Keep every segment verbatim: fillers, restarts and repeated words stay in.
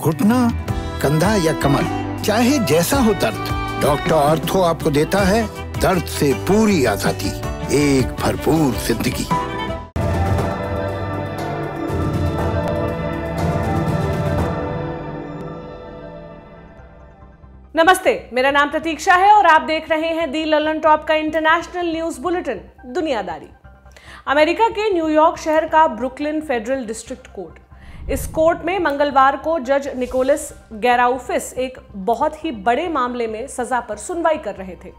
घुटना, कंधा या कमर, चाहे जैसा हो दर्द, डॉक्टर आर्थो आपको देता है दर्द से पूरी आजादी, एक भरपूर जिंदगी। नमस्ते, मेरा नाम प्रतीक्षा है और आप देख रहे हैं दी लल्लनटॉप का इंटरनेशनल न्यूज बुलेटिन दुनियादारी। अमेरिका के न्यूयॉर्क शहर का ब्रुकलिन फेडरल डिस्ट्रिक्ट कोर्ट, इस कोर्ट में मंगलवार को जज निकोलस गैराउफिस एक बहुत ही बड़े मामले में सजा पर सुनवाई कर रहे थे।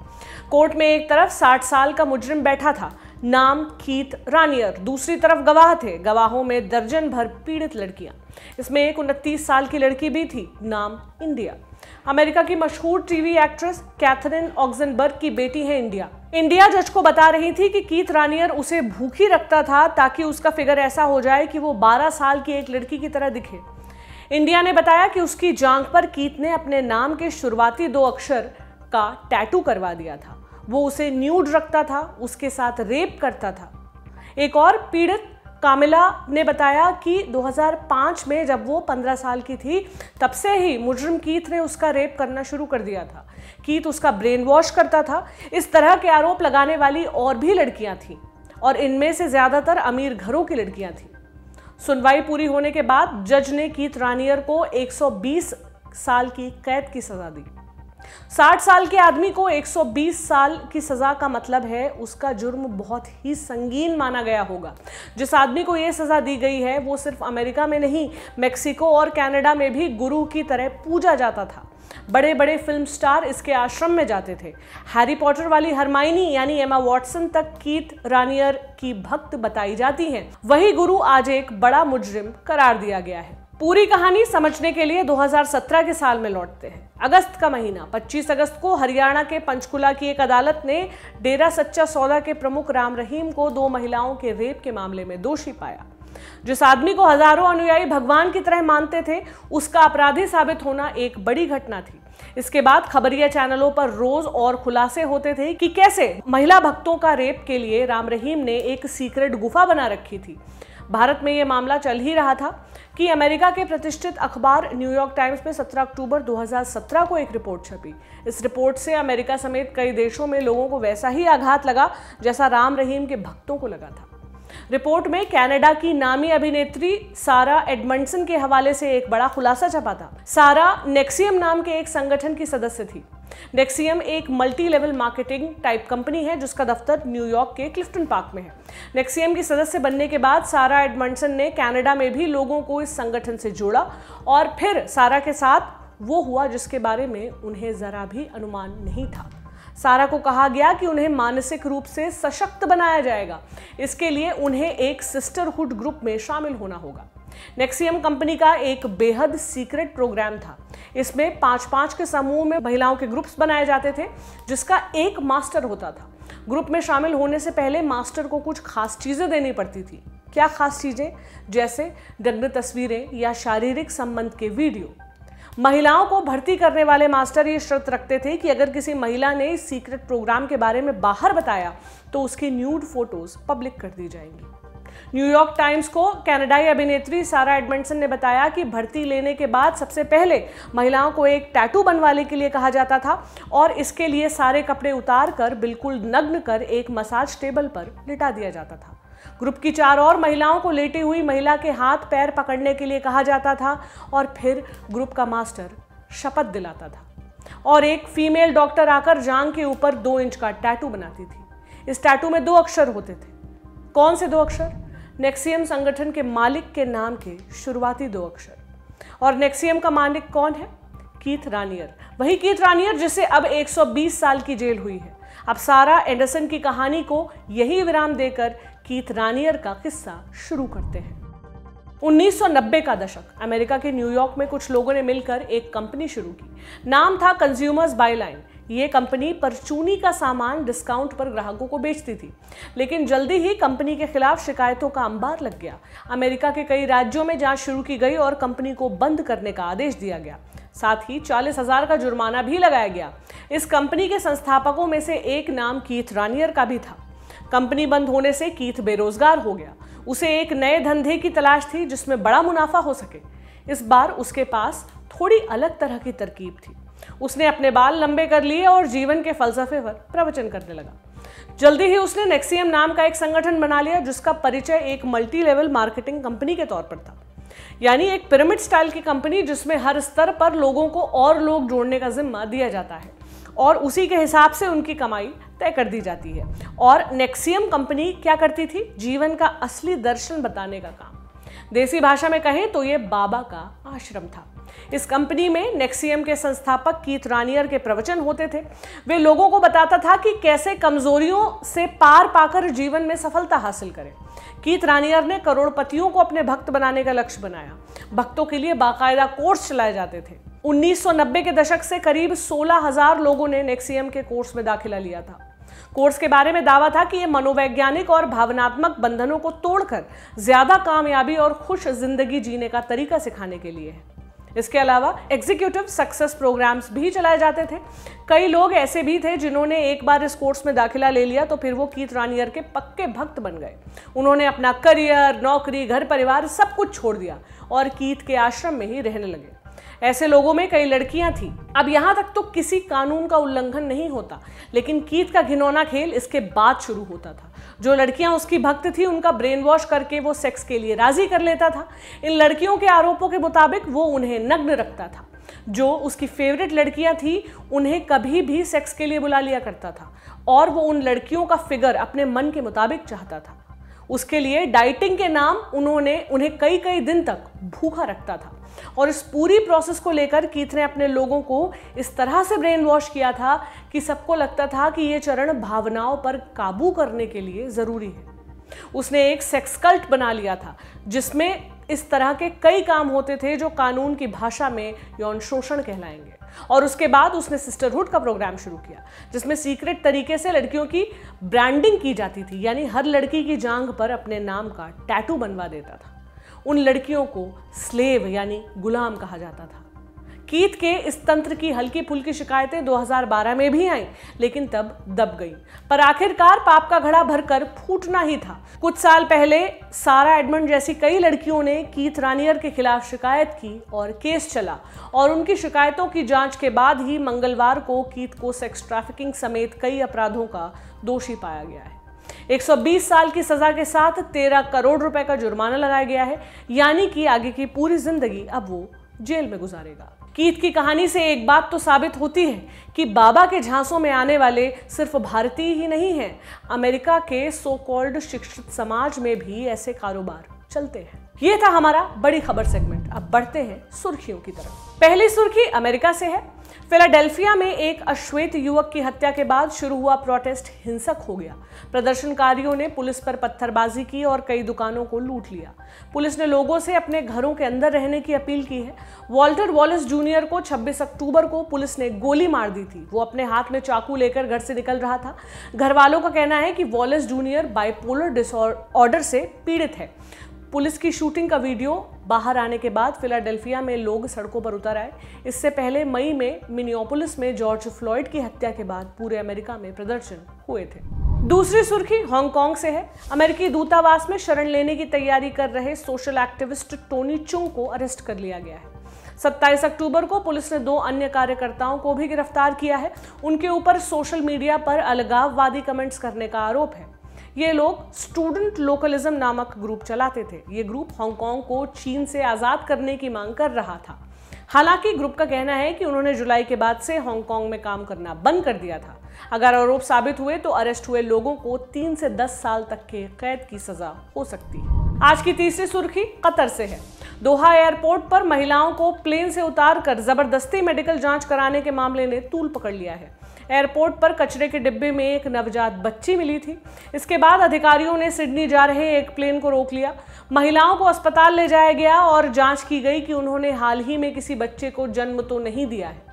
कोर्ट में एक तरफ साठ साल का मुजरिम बैठा था, नाम कीथ रानियर, दूसरी तरफ गवाह थे, गवाहों में दर्जन भर पीड़ित लड़कियां, इसमें एक उनतीस साल की लड़की भी थी, नाम इंडिया। अमेरिका की मशहूर टीवी एक्ट्रेस कैथरीन ऑक्सेनबर्ग की बेटी है इंडिया। इंडिया जज को बता रही थी कि कीथ रानियर उसे भूखी रखता था ताकि उसका फिगर ऐसा हो जाए कि वो बारह साल की एक लड़की की तरह दिखे। इंडिया ने बताया कि उसकी जांघ पर कीथ ने अपने नाम के शुरुआती दो अक्षर का टैटू करवा दिया था। वो उसे न्यूड रखता था, उसके साथ रेप करता था। एक और पीड़ित कामिला ने बताया कि दो हज़ार पाँच में जब वो पंद्रह साल की थी, तब से ही मुजरिम कीथ ने उसका रेप करना शुरू कर दिया था। कीथ उसका ब्रेन वॉश करता था। इस तरह के आरोप लगाने वाली और भी लड़कियां थीं और इनमें से ज़्यादातर अमीर घरों की लड़कियां थीं। सुनवाई पूरी होने के बाद जज ने कीथ रानियर को एक सौ बीस साल की कैद की सज़ा दी। साठ साल के आदमी को एक सौ बीस साल की सजा का मतलब है उसका जुर्म बहुत ही संगीन माना गया होगा। जिस आदमी को यह सजा दी गई है वो सिर्फ अमेरिका में नहीं, मेक्सिको और कनाडा में भी गुरु की तरह पूजा जाता था। बड़े बड़े फिल्म स्टार इसके आश्रम में जाते थे। हैरी पॉटर वाली हरमाइनी यानी एमा वॉटसन तक कीथ रानियर की भक्त बताई जाती हैं। वही गुरु आज एक बड़ा मुजरिम करार दिया गया है। पूरी कहानी समझने के लिए दो हज़ार सत्रह के साल में लौटते हैं। अगस्त का महीना, पच्चीस अगस्त को हरियाणा के पंचकुला की एक अदालत ने डेरा सच्चा सौदा के प्रमुख राम रहीम को दो महिलाओं के रेप के मामले में दोषी पाया। जिस आदमी को हजारों अनुयायी भगवान की तरह मानते थे, उसका अपराधी साबित होना एक बड़ी घटना थी। इसके बाद खबरिया चैनलों पर रोज और खुलासे होते थे कि कैसे महिला भक्तों का रेप के लिए राम रहीम ने एक सीक्रेट गुफा बना रखी थी। भारत में ये मामला चल ही रहा था कि अमेरिका के प्रतिष्ठित अखबार न्यूयॉर्क टाइम्स में सत्रह अक्टूबर दो हज़ार सत्रह को एक रिपोर्ट छपी। इस रिपोर्ट से अमेरिका समेत कई देशों में लोगों को वैसा ही आघात लगा जैसा राम रहीम के भक्तों को लगा था। रिपोर्ट में कनाडा की नामी अभिनेत्री सारा एडमंडसन के हवाले से एक बड़ा खुलासा छपा था। सारा नेक्सियम नाम के एक संगठन की सदस्य थी। नेक्सियम एक multi level marketing type company है जिसका दफ्तर न्यूयॉर्क के क्लिफ्टन पार्क में है। नेक्सियम की सदस्य बनने के बाद सारा एडमंडसन ने कनाडा में भी लोगों को इस संगठन से जोड़ा और फिर सारा के साथ वो हुआ जिसके बारे में उन्हें जरा भी अनुमान नहीं था। सारा को कहा गया कि उन्हें मानसिक रूप से सशक्त बनाया जाएगा। इसके लिए उन्हें एक सिस्टरहुड ग्रुप में शामिल होना होगा। नेक्सियम कंपनी का एक बेहद सीक्रेट प्रोग्राम था। इसमें पाँच पाँच के समूह में महिलाओं के ग्रुप्स बनाए जाते थे जिसका एक मास्टर होता था। ग्रुप में शामिल होने से पहले मास्टर को कुछ खास चीज़ें देनी पड़ती थी। क्या खास चीज़ें? जैसे नग्न तस्वीरें या शारीरिक संबंध के वीडियो। महिलाओं को भर्ती करने वाले मास्टर ये शर्त रखते थे कि अगर किसी महिला ने इस सीक्रेट प्रोग्राम के बारे में बाहर बताया तो उसकी न्यूड फोटोज़ पब्लिक कर दी जाएंगी। न्यूयॉर्क टाइम्स को कनाडाई अभिनेत्री सारा एडमंडसन ने बताया कि भर्ती लेने के बाद सबसे पहले महिलाओं को एक टैटू बनवाने के लिए कहा जाता था और इसके लिए सारे कपड़े उतार कर बिल्कुल नग्न कर एक मसाज टेबल पर लिटा दिया जाता था। ग्रुप की चार और महिलाओं को लेटी हुई महिला के हाथ पैर पकड़ने के लिए कहा जाता था और फिर ग्रुप का मास्टर शपथ दिलाता था और एक फीमेल डॉक्टर आकर जांघ के ऊपर दो इंच का टैटू बनाती थी। इस टैटू में दो अक्षर होते थे। कौन से दो अक्षर? नेक्सियम संगठन के मालिक के नाम के शुरुआती दो अक्षर। और नेक्सियम का मालिक कौन है? Keith Raniere. वही कीथ रानियर जिसे अब एक सौ बीस साल की जेल हुई है। अब सारा एंडरसन की कहानी को यही विराम देकर कीथ रानियर का किस्सा शुरू करते हैं। उन्नीस सौ नब्बे का दशक, अमेरिका के न्यूयॉर्क में कुछ लोगों ने मिलकर एक कंपनी शुरू की। नाम था कंज्यूमर्स बाइलाइन। ये कंपनी परचूनी का सामान डिस्काउंट पर ग्राहकों को बेचती थी, लेकिन जल्दी ही कंपनी के खिलाफ शिकायतों का अंबार लग गया। अमेरिका के कई राज्यों में जांच शुरू की गई और कंपनी को बंद करने का आदेश दिया गया। साथ ही चालीस हजार का जुर्माना भी लगाया गया। इस कंपनी के संस्थापकों में से एक नाम कीथ रानियर का भी था। कंपनी बंद होने से कीथ बेरोजगार हो गया। उसे एक नए धंधे की तलाश थी जिसमें बड़ा मुनाफा हो सके। इस बार उसके पास थोड़ी अलग तरह की तरकीब थी। उसने अपने बाल लंबे कर लिए और जीवन के फलसफे पर प्रवचन करने लगा। जल्दी ही उसने नेक्सियम नाम का एक संगठन बना लिया जिसका परिचय एक मल्टी लेवल मार्केटिंग कंपनी के तौर पर था, यानी एक पिरामिड स्टाइल की कंपनी जिसमें हर स्तर पर लोगों को और लोग जोड़ने का जिम्मा दिया जाता है और उसी के हिसाब से उनकी कमाई तय कर दी जाती है। और नेक्सियम कंपनी क्या करती थी? जीवन का असली दर्शन बताने का काम। देसी भाषा में कहें तो ये बाबा का आश्रम था। इस कंपनी में नेक्सियम के संस्थापक कीथ रानियर के प्रवचन होते थे। वे लोगों को बताता था कि कैसे कमजोरियों से पार पाकर जीवन में सफलता हासिल करें। कीथ रानियर ने करोड़पतियों को अपने भक्त बनाने का लक्ष्य बनाया। भक्तों के लिए बाकायदा कोर्स चलाए जाते थे। उन्नीस सौ नब्बे के दशक से करीब सोलह हज़ार लोगों ने नेक्सियम के कोर्स में दाखिला लिया था। कोर्स के बारे में दावा था कि ये मनोवैज्ञानिक और भावनात्मक बंधनों को तोड़कर ज्यादा कामयाबी और खुश जिंदगी जीने का तरीका सिखाने के लिए है। इसके अलावा एग्जीक्यूटिव सक्सेस प्रोग्राम्स भी चलाए जाते थे। कई लोग ऐसे भी थे जिन्होंने एक बार इस कोर्स में दाखिला ले लिया तो फिर वो कीथ रानियर के पक्के भक्त बन गए। उन्होंने अपना करियर, नौकरी, घर परिवार सब कुछ छोड़ दिया और कीथ के आश्रम में ही रहने लगे। ऐसे लोगों में कई लड़कियां थीं। अब यहाँ तक तो किसी कानून का उल्लंघन नहीं होता, लेकिन कीथ का घिनौना खेल इसके बाद शुरू होता था। जो लड़कियां उसकी भक्त थीं उनका ब्रेन वॉश करके वो सेक्स के लिए राजी कर लेता था। इन लड़कियों के आरोपों के मुताबिक वो उन्हें नग्न रखता था। जो उसकी फेवरेट लड़कियां थीं उन्हें कभी भी सेक्स के लिए बुला लिया करता था और वो उन लड़कियों का फिगर अपने मन के मुताबिक चाहता था। उसके लिए डाइटिंग के नाम उन्होंने उन्हें कई कई दिन तक भूखा रखता था और इस पूरी प्रोसेस को लेकर कीथ ने अपने लोगों को इस तरह से ब्रेन वॉश किया था कि सबको लगता था कि ये चरण भावनाओं पर काबू करने के लिए ज़रूरी है। उसने एक सेक्स कल्ट बना लिया था जिसमें इस तरह के कई काम होते थे जो कानून की भाषा में यौन शोषण कहलाएंगे। और उसके बाद उसने सिस्टरहुड का प्रोग्राम शुरू किया जिसमें सीक्रेट तरीके से लड़कियों की ब्रांडिंग की जाती थी, यानी हर लड़की की जांघ पर अपने नाम का टैटू बनवा देता था। उन लड़कियों को स्लेव यानी गुलाम कहा जाता था। कीथ के इस तंत्र की हल्की फुल्की शिकायतें दो हज़ार बारह में भी आईं, लेकिन तब दब गईं। पर आखिरकार पाप का घड़ा भरकर फूटना ही था। कुछ साल पहले सारा एडमंड जैसी कई लड़कियों ने कीथ रानियर के खिलाफ शिकायत की और केस चला और उनकी शिकायतों की जांच के बाद ही मंगलवार को कीथ को सेक्स ट्रैफिकिंग समेत कई अपराधों का दोषी पाया गया है। एक सौ बीस साल की सजा के साथ तेरह करोड़ रुपए का जुर्माना लगाया गया है, यानी कि आगे की पूरी जिंदगी अब वो जेल में गुजारेगा। कीथ की कहानी से एक बात तो साबित होती है कि बाबा के झांसों में आने वाले सिर्फ भारतीय ही नहीं हैं, अमेरिका के सो कॉल्ड शिक्षित समाज में भी ऐसे कारोबार चलते हैं। ये था हमारा बड़ी खबर सेगमेंट। अब बढ़ते हैं सुर्खियों की तरफ। पहली सुर्खी अमेरिका से है। फिलाडेल्फिया में एक अश्वेत युवक की हत्या के बाद शुरू हुआ प्रोटेस्ट हिंसक हो गया। प्रदर्शनकारियों ने पुलिस पर पत्थरबाजी की और कई दुकानों को लूट लिया। पुलिस ने लोगों से अपने घरों के अंदर रहने की अपील की है। वॉल्टर वॉलिस जूनियर को छब्बीस अक्टूबर को पुलिस ने गोली मार दी थी। वो अपने हाथ में चाकू लेकर घर से निकल रहा था। घर वालों का कहना है कि वॉलिस जूनियर बाइपोलर डिसऑर्डर से पीड़ित है। पुलिस की शूटिंग का वीडियो बाहर आने के बाद फिलाडेल्फिया में लोग सड़कों पर उतर आए। इससे पहले मई में मिनियापोलिस में जॉर्ज फ्लॉयड की हत्या के बाद पूरे अमेरिका में प्रदर्शन हुए थे। दूसरी सुर्खी हांगकांग से है। अमेरिकी दूतावास में शरण लेने की तैयारी कर रहे सोशल एक्टिविस्ट टोनी चुंग को अरेस्ट कर लिया गया है। सत्ताईस अक्टूबर को पुलिस ने दो अन्य कार्यकर्ताओं को भी गिरफ्तार किया है। उनके ऊपर सोशल मीडिया पर अलगाववादी कमेंट्स करने का आरोप है। ये लोग स्टूडेंट लोकलिज्म नामक ग्रुप चलाते थे। ये ग्रुप हांगकांग को चीन से आज़ाद करने की मांग कर रहा था। हालांकि ग्रुप का कहना है कि उन्होंने जुलाई के बाद से हांगकांग में काम करना बंद कर दिया था। अगर आरोप साबित हुए तो अरेस्ट हुए लोगों को तीन से दस साल तक के कैद की सजा हो सकती है। आज की तीसरी सुर्खी कतर से है। दोहा एयरपोर्ट पर महिलाओं को प्लेन से उतारकर जबरदस्ती मेडिकल जांच कराने के मामले ने तूल पकड़ लिया है। एयरपोर्ट पर कचरे के डिब्बे में एक नवजात बच्ची मिली थी। इसके बाद अधिकारियों ने सिडनी जा रहे एक प्लेन को रोक लिया। महिलाओं को अस्पताल ले जाया गया और जांच की गई कि उन्होंने हाल ही में किसी बच्चे को जन्म तो नहीं दिया है।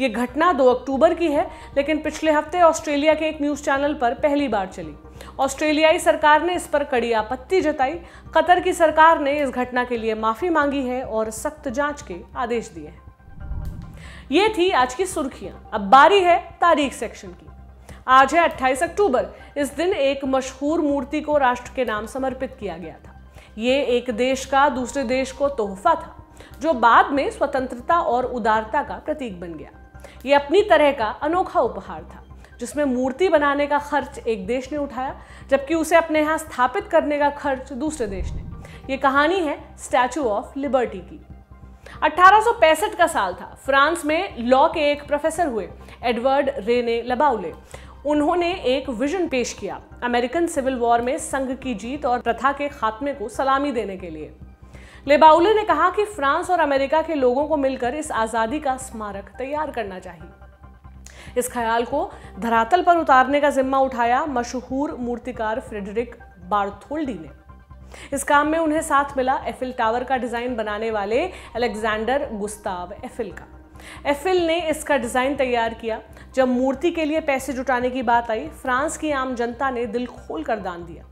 ये घटना दो अक्टूबर की है, लेकिन पिछले हफ्ते ऑस्ट्रेलिया के एक न्यूज़ चैनल पर पहली बार चली। ऑस्ट्रेलियाई सरकार ने इस पर कड़ी आपत्ति जताई। कतर की सरकार ने इस घटना के लिए माफ़ी मांगी है और सख्त जांच के आदेश दिए हैं। ये थी आज की सुर्खियां। अब बारी है तारीख सेक्शन की। आज है अट्ठाईस अक्टूबर। इस दिन एक मशहूर मूर्ति को राष्ट्र के नाम समर्पित किया गया था। ये एक देश का दूसरे देश को तोहफा था। जो बाद में स्वतंत्रता और उदारता का प्रतीक बन गया। ये अपनी तरह का अनोखा उपहार था जिसमें मूर्ति बनाने का खर्च एक देश ने उठाया, जबकि उसे अपने यहाँ स्थापित करने का खर्च दूसरे देश ने। ये कहानी है स्टैचू ऑफ लिबर्टी की। अठारह सौ पैंसठ का साल था। फ्रांस में लॉ के एक प्रोफेसर हुए एडवर्ड रेने लेबाउले। उन्होंने एक विजन पेश किया अमेरिकन सिविल वॉर में संघ की जीत और प्रथा के खात्मे को सलामी देने के लिए। लेबाउले ने कहा कि फ्रांस और अमेरिका के लोगों को मिलकर इस आज़ादी का स्मारक तैयार करना चाहिए। इस ख्याल को धरातल पर उतारने का जिम्मा उठाया मशहूर मूर्तिकार फ्रेडरिक बार्थोल्डी ने। इस काम में उन्हें साथ मिला एफिल टावर का डिज़ाइन बनाने वाले अलेक्जेंडर गुस्ताव एफिल का। एफिल ने इसका डिज़ाइन तैयार किया। जब मूर्ति के लिए पैसे जुटाने की बात आई, फ्रांस की आम जनता ने दिल खोल कर दान दिया।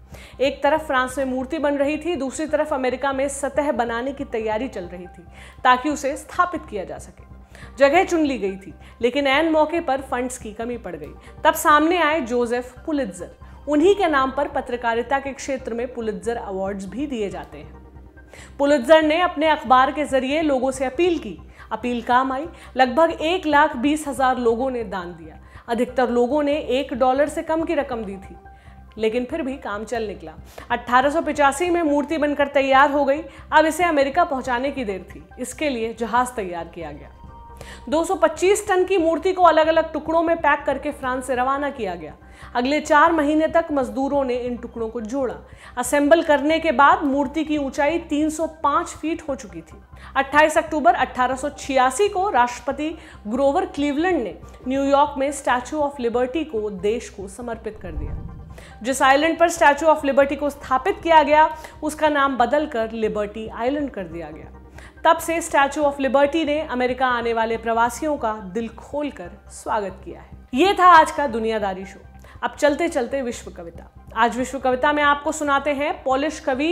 एक तरफ फ्रांस में मूर्ति बन रही थी, दूसरी तरफ अमेरिका में सतह बनाने की तैयारी चल रही थी ताकि उसे स्थापित किया जा सके। जगह चुन ली गई थी, लेकिन ऐन मौके पर फंड्स की कमी पड़ गई। तब सामने आए जोसेफ पुलित्जर। उन्हीं के नाम पर पत्रकारिता के क्षेत्र में पुलित्जर अवार्ड्स भी दिए जाते हैं। पुलित्जर ने अपने अखबार के जरिए लोगों से अपील की। अपील काम आई। लगभग एक लाख बीस हजार लोगों ने दान दिया। अधिकतर लोगों ने एक डॉलर से कम की रकम दी थी, लेकिन फिर भी काम चल निकला। अठारह सौ पचासी में मूर्ति बनकर तैयार हो गई। अब इसे अमेरिका पहुंचाने की देर थी। इसके लिए जहाज तैयार किया गया। दो सौ पच्चीस टन की मूर्ति को अलग अलग टुकड़ों में पैक करके फ्रांस से रवाना किया गया। अगले चार महीने तक मजदूरों ने इन टुकड़ों को जोड़ा। असेंबल करने के बाद मूर्ति की ऊंचाई तीन सौ पाँच फीट हो चुकी थी। अट्ठाईस अक्टूबर अठारह सौ छियासी को राष्ट्रपति ग्रोवर क्लीवलैंड ने न्यूयॉर्क में स्टैचू ऑफ लिबर्टी को देश को समर्पित कर दिया। जिस आइलैंड पर स्टैचू ऑफ लिबर्टी को स्थापित किया गया, उसका नाम बदलकर लिबर्टी आइलैंड कर दिया गया। तब से स्टैचू ऑफ लिबर्टी ने अमेरिका आने वाले प्रवासियों का दिल खोलकर स्वागत किया है। ये था आज का दुनियादारी शो। अब चलते चलते विश्व कविता। आज विश्व कविता में आपको सुनाते हैं पोलिश कवि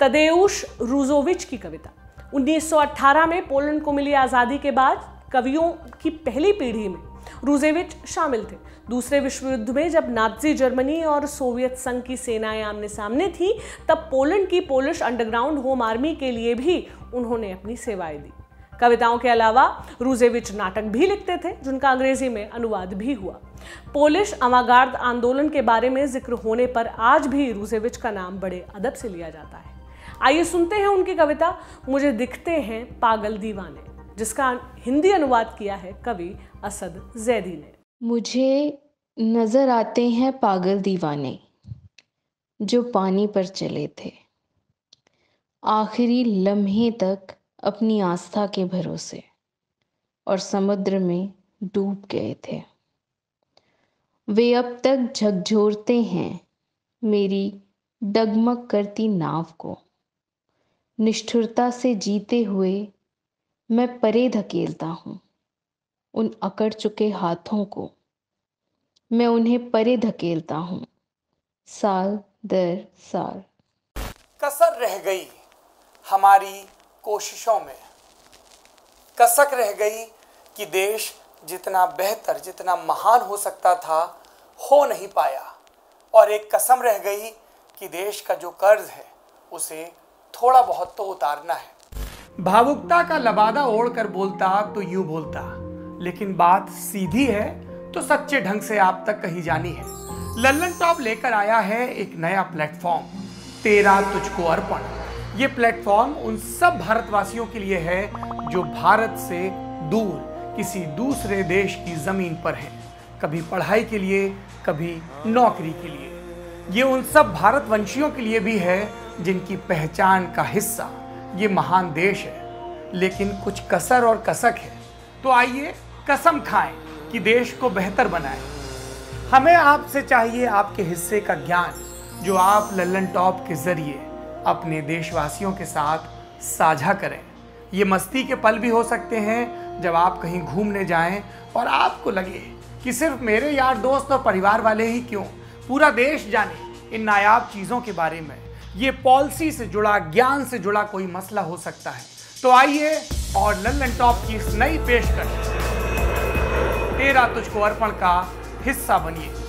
तदेउश रूज़ोविच की कविता। उन्नीस सौ अठारह में पोलैंड को मिली आज़ादी के बाद कवियों की पहली पीढ़ी में रूज़ेविच शामिल थे। दूसरे विश्व युद्ध में जब नाज़ी जर्मनी और सोवियत संघ की सेनाएं आमने सामने थीं, तब पोलैंड की पोलिश अंडरग्राउंड होम आर्मी के लिए भी उन्होंने अपनी सेवाएं दी। कविताओं के अलावा रूज़ेविच नाटक भी लिखते थे, जिनका अंग्रेजी में अनुवाद भी हुआ। पोलिश अवागार्द आंदोलन के बारे में जिक्र होने पर आज भी रूज़ेविच का नाम बड़े अदब से लिया जाता है। आइए सुनते हैं उनकी कविता मुझे दिखते हैं पागल दीवाने, जिसका हिंदी अनुवाद किया है कवि असद जैदी ने। मुझे नजर आते हैं पागल दीवाने जो पानी पर चले थे, आखिरी लम्हे तक अपनी आस्था के भरोसे और समुद्र में डूब गए थे। वे अब तक झकझोरते हैं मेरी डगमग करती नाव को, निष्ठुरता से जीते हुए मैं परे धकेलता हूँ उन अकड़ चुके हाथों को, मैं उन्हें परे धकेलता हूँ साल दर साल। कसर रह गई हमारी कोशिशों में, कसक रह गई कि देश जितना बेहतर जितना महान हो सकता था हो नहीं पाया, और एक कसम रह गई कि देश का जो कर्ज है उसे थोड़ा बहुत तो उतारना है। भावुकता का लबादा ओढ़ कर बोलता तो यूं बोलता, लेकिन बात सीधी है तो सच्चे ढंग से आप तक कहीं जानी है। लल्लन टॉप लेकर आया है एक नया प्लेटफॉर्म, तेरा तुझको अर्पण। ये प्लेटफॉर्म उन सब भारतवासियों के लिए है जो भारत से दूर किसी दूसरे देश की जमीन पर है, कभी पढ़ाई के लिए कभी नौकरी के लिए। ये उन सब भारतवंशियों के लिए भी है जिनकी पहचान का हिस्सा ये महान देश है, लेकिन कुछ कसर और कसक है। तो आइए कसम खाएं कि देश को बेहतर बनाएं। हमें आपसे चाहिए आपके हिस्से का ज्ञान जो आप लल्लन टॉप के जरिए अपने देशवासियों के साथ साझा करें। ये मस्ती के पल भी हो सकते हैं जब आप कहीं घूमने जाएं और आपको लगे कि सिर्फ मेरे यार दोस्त और परिवार वाले ही क्यों, पूरा देश जाने इन नायाब चीज़ों के बारे में। ये पॉलिसी से जुड़ा, ज्ञान से जुड़ा कोई मसला हो सकता है। तो आइए और लल्लन टॉप की इस नई पेशकश तेरा तुझको अर्पण का हिस्सा बनिए।